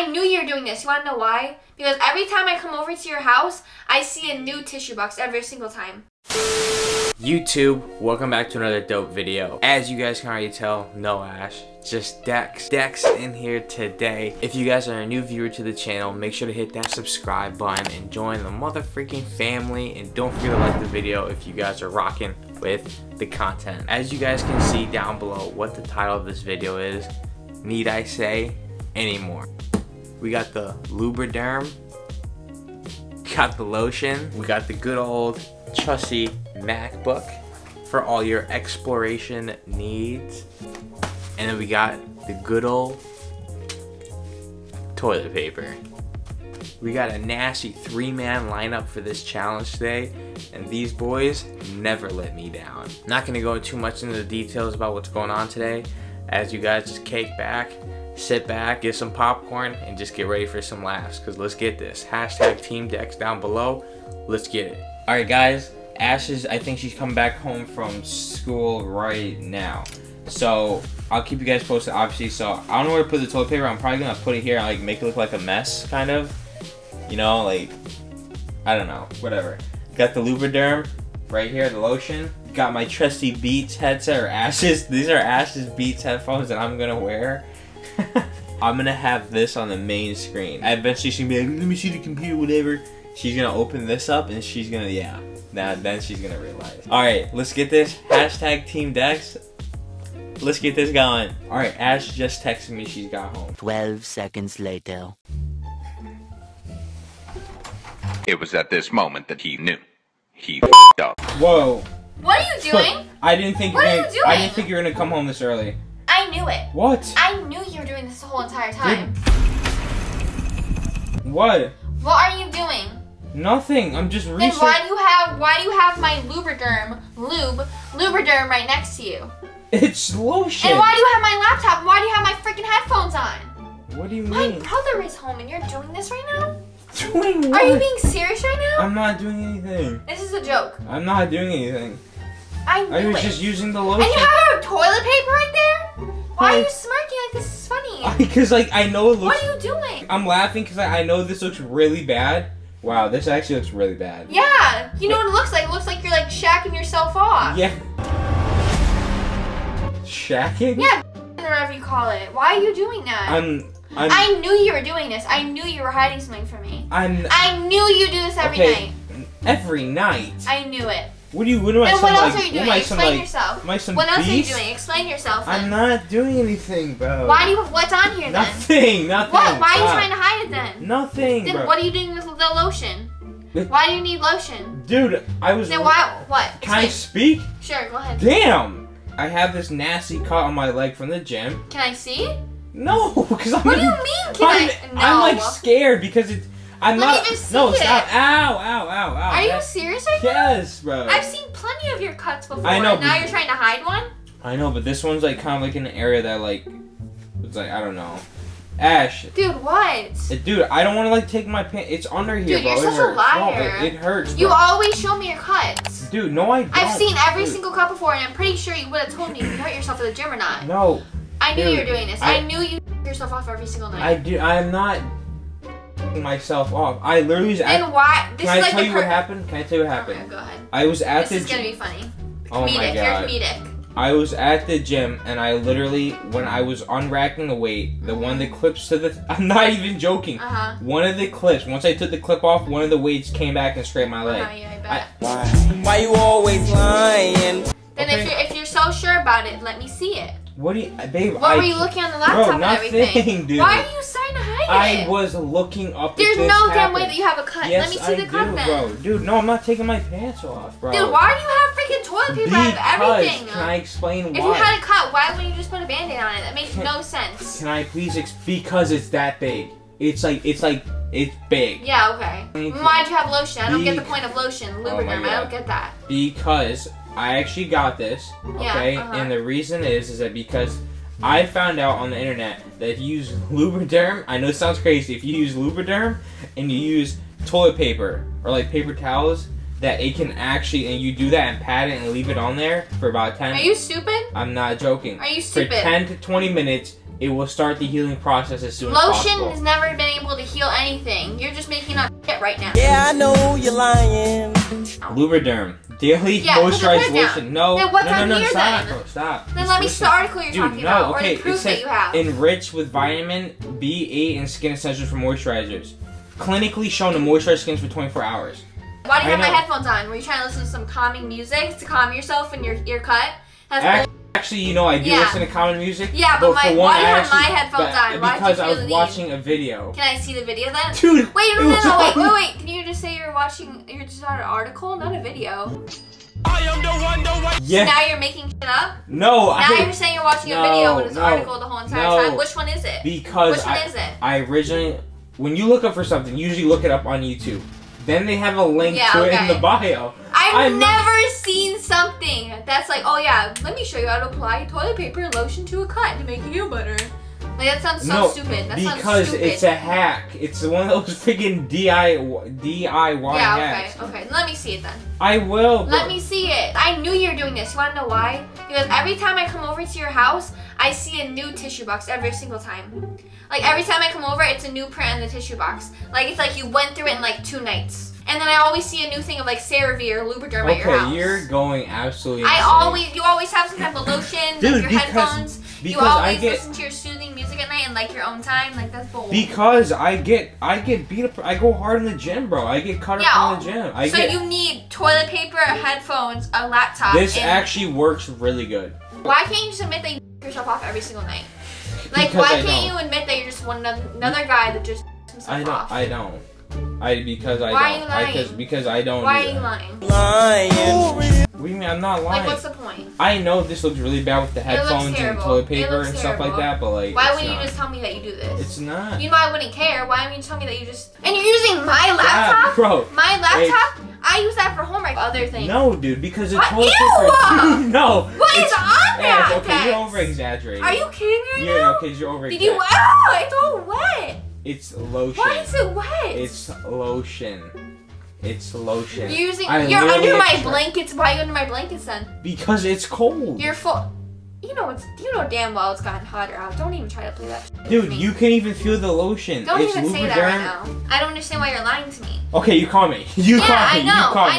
I knew you were doing this. You want to know why? Because every time I come over to your house, I see a new tissue box every single time. YouTube, welcome back to another dope video. As you guys can already tell, no Ash, just Dex. Dex in here today. If you guys are a new viewer to the channel, make sure to hit that subscribe button and join the motherfreaking family. And don't forget to like the video if you guys are rocking with the content. As you guys can see down below what the title of this video is, need I say anymore? We got the Lubriderm, got the lotion, we got the good old trusty MacBook for all your exploration needs, and then we got the good old toilet paper. We got a nasty three-man lineup for this challenge today, and these boys never let me down. Not gonna go too much into the details about what's going on today, as you guys just kick back, sit back, get some popcorn, and just get ready for some laughs, because let's get this. Hashtag Team Dex down below. Let's get it. All right, guys. Ash is, I think she's coming back home from school right now. So I'll keep you guys posted, obviously. So I don't know where to put the toilet paper. I'm probably gonna put it here and like make it look like a mess, kind of. You know, like, I don't know, whatever. Got the Lubriderm right here, the lotion. Got my trusty Beats headset, or Ash's. These are Ash's Beats headphones that I'm gonna wear. I'm gonna have this on the main screen. I eventually she's gonna be like, let me see the computer, whatever. She's gonna open this up and she's gonna, yeah. Now then she's gonna realize. All right, let's get this. Hashtag Team Dex. Let's get this going. All right, Ash just texted me she's got home. 12 seconds later. It was at this moment that he knew he f***ed up. Whoa. What are you doing? I didn't think you were gonna come home this early. I knew it. What? I knew you were doing this the whole entire time. What? What are you doing? Nothing. I'm just researching. Then why do you have my Lubriderm Lubriderm right next to you? It's lotion. And why do you have my laptop? Why do you have my freaking headphones on? What do you mean? My brother is home and you're doing this right now? Doing what? Are you being serious right now? I'm not doing anything. This is a joke. I'm not doing anything. I was just using the lotion. And you have a toilet paper right there? Why are you smirking like this is funny? Because like I know it looks. What are you doing? I'm laughing because I know this looks really bad. Wow, this actually looks really bad. Yeah, you know what it looks like? It looks like you're like shacking yourself off. Yeah. Shacking? Yeah, whatever you call it. Why are you doing that? I knew you were doing this. I knew you were hiding something from me. I knew you do this every night. Every night? I knew it. What else are you doing? Explain yourself. What else are you doing? Explain yourself. Then. I'm not doing anything, bro. What's on here then? Nothing. What? Why are you trying to hide it then? Nothing, then bro. What are you doing with the lotion? Why do you need lotion? Dude, I was... Then why, what? Explain. Can I speak? Sure, go ahead. Damn! I have this nasty cut on my leg from the gym. Can I see? No, because I'm. What do you mean? I'm like scared because it's. Stop! Ow! Ow! Ow! Ow! Are you serious right now? Yes, bro. I've seen plenty of your cuts before. I know. And now you're trying to hide one. I know, but this one's like kind of like an area that like, it's like I don't know. Ash. Dude, what? Dude, I don't want to like take my pants. It's under here, dude, bro. Dude, you're such a liar. No, it hurts. Bro. You always show me your cuts. Dude, no, I don't. I've seen every single cut before, and I'm pretty sure you would have told me if you hurt yourself at the gym or not. No. I knew you were doing this. I knew you f*** yourself off every single night. I do. I'm not f***ing myself off. I literally was at. Then why? This can is I like tell you what happened? Can I tell you what happened? Okay, go ahead. I was at the gym. This is gonna be funny. Oh my god. You're comedic. I was at the gym and I literally, when I was unracking the weight, the one that clips to the. I'm not even joking. One of the clips. Once I took the clip off, one of the weights came back and scraped my leg. Yeah, I bet. Why you always lying? Then if you're so sure about it, let me see it. What do you, babe? What were you looking on the laptop and everything? Nothing, dude. Why are you trying to hide it? I was looking up. There's no damn way that you have a cut. Yes, let me see the cut then. Bro. Dude, no, I'm not taking my pants off, bro. Dude, why do you have freaking toilet paper out of everything? Can I explain why? If you had a cut, why wouldn't you just put a band-aid on it? That makes no sense. Can I please because it's that big. It's big. Yeah, okay. Why'd you have lotion? I don't get the point of lotion. Lubriderm, I don't get that. Because I actually got this, okay, and the reason is that because I found out on the internet that if you use Lubriderm, I know it sounds crazy, if you use Lubriderm and you use toilet paper or like paper towels, that it can actually, and you do that and pat it and leave it on there for about 10 minutes. Are you stupid? I'm not joking. Are you stupid? For 10 to 20 minutes, it will start the healing process as soon as possible. Lotion has never been able to heal anything. You're just making up shit right now. Yeah, I know you're lying. Lubriderm. Daily moisturized lotion. No, then what's no, stop. Then let me see the article you're talking about, or the proof that you have. Enriched with vitamin B8 and skin essentials for moisturizers. Clinically shown to moisturize skins for 24 hours. Why do you have my headphones on? Were you trying to listen to some calming music to calm yourself in your ear cut? Actually, you know, I do listen to common music. Yeah, but my, why do you have my headphones on? Why because I was watching a video. Can I see the video then? Dude! Wait, no, no, no, wait. Can you just say you're watching, you're just on an article, not a video? I am the one, Yeah. So now you're making shit up? No, I... Now you're saying you're watching a video when it's an article the whole entire time. Which one is it? Because I originally... When you look up for something, you usually look it up on YouTube. Then they have a link to it in the bio. I've never seen something that's like, oh yeah, let me show you how to apply toilet paper and lotion to a cut to make you butter. Like, that sounds so stupid. That sounds stupid. Because it's a hack. It's one of those freaking DIY hacks. Yeah, okay, okay. Let me see it then. I will. Let me see it. I knew you were doing this. You want to know why? Because every time I come over to your house, I see a new tissue box every single time. Like, every time I come over, it's a new print on the tissue box. Like, it's like you went through it in like 2 nights. And then I always see a new thing of like CeraVe or Lubriderm at your house. Okay, you're going absolutely insane. You always have some type of lotion, dude, like your headphones. You always listen to your soothing music at night and like your own time. Like, that's bold. Because I get beat up. I go hard in the gym, bro. I get cut up in the gym. So you need toilet paper, headphones, a laptop. This actually works really good. Why can't you just admit that you yourself off every single night? Like, because why can't you admit that you're just another guy that just himself off? Because I don't. Why are you lying? What do you mean I'm not lying? Like, what's the point? I know this looks really bad with the headphones and toilet paper and stuff like that, but like, why wouldn't you just tell me that you do this? It's not. You know I wouldn't care. Why wouldn't you tell me that you just? And you're using my laptop, bro. My laptop. I use that for homework. Other things. No, dude, because it's toilet paper. No. What is on that? Okay, you're over exaggerating. Are you kidding me? Yeah, okay, you're over exaggerating. Did you? Oh, it's all wet. It's lotion. Why is it wet? It's lotion. It's lotion. You're using. You're under my blankets. Why are you under my blankets then? Because it's cold. You're full. You know it's. You know damn well it's gotten hotter out. Don't even try to play that. Dude, you can even feel the lotion. Don't even say that right now. I don't understand why you're lying to me. Okay, you call me. I know. I call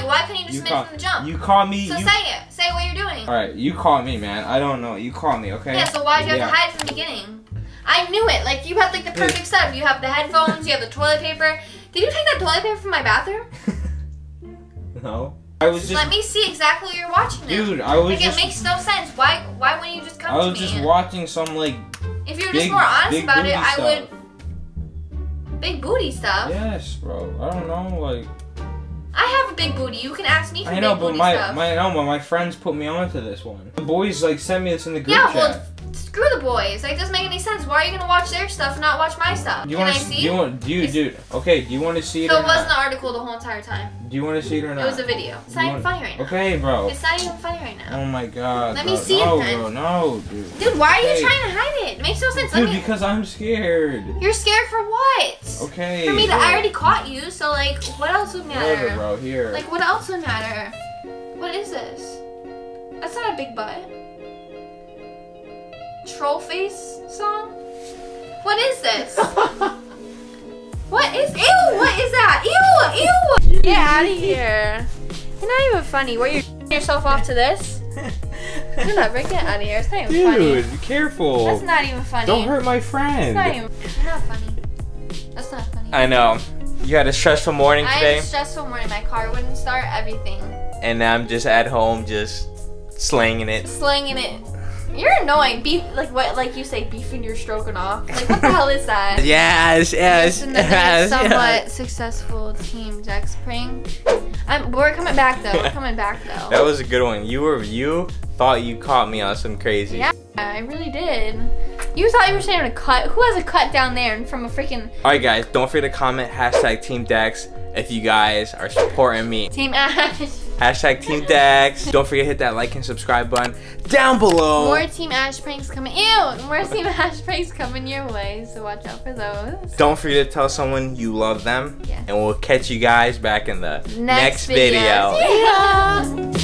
you. Why couldn't you just admit from the jump? You call me. So say it. Say what you're doing. All right, you call me, man. I don't know. You call me, okay? Yeah. So why did you have to hide from the beginning? I knew it. Like, you have like the perfect stuff. You have the headphones. You have the toilet paper. Did you take that toilet paper from my bathroom? No. I was just. Let me see exactly what you're watching. Dude, I was. Like, just, it makes no sense. Why wouldn't you just come to me? I was just watching some like. If you were just more honest about it, I would. Big booty stuff. Yes, bro. I don't know, like. I have a big booty. You can ask me for big booty stuff. I know, but my friends put me onto this one. The boys like sent me this in the group chat. Well, screw the boys. Like, it doesn't make any sense. Why are you gonna watch their stuff and not watch my stuff? Can I see? Dude. Okay. Do you want to see it? So it wasn't an article the whole entire time. Do you want to see it or not? It was a video. It's not even funny right now. Okay, bro. It's not even funny right now. Oh my god. Let me see it then. Bro, no, dude. Dude, why are you trying to hide it? It makes no sense. Dude, because I'm scared. You're scared for what? Okay. For me, I already caught you. So like, what else would matter? Whatever, bro. Here. Like, what else would matter? What is this? That's not a big butt. Troll face song? What is this? What is? Ew! What is that? Ew! Ew! Get out of here! You're not even funny. Were you yourself off to this? You're not breaking out of here. It's not even funny. Dude, be careful. That's not even funny. Don't hurt my friend. That's not funny. I know. You had a stressful morning today. I had a stressful morning. My car wouldn't start. Everything. And I'm just at home, just slanging it. Slanging it. You're annoying. Beef, like what? Like you say, beefing your stroking off. Like, what the hell is that? Yes. Somewhat successful Team Dex prank. We're coming back though. We're coming back though. That was a good one. You thought you caught me on some crazy. Yeah, I really did. You thought you were saying a cut. Who has a cut down there and from a freaking? All right, guys, don't forget to comment #TeamDex if you guys are supporting me. Team Ash. #TeamDex. Don't forget to hit that like and subscribe button down below. More Team Ash pranks coming. Ew! More Team Ash pranks coming your way, so watch out for those. Don't forget to tell someone you love them. Yes. And we'll catch you guys back in the next video. Yeah.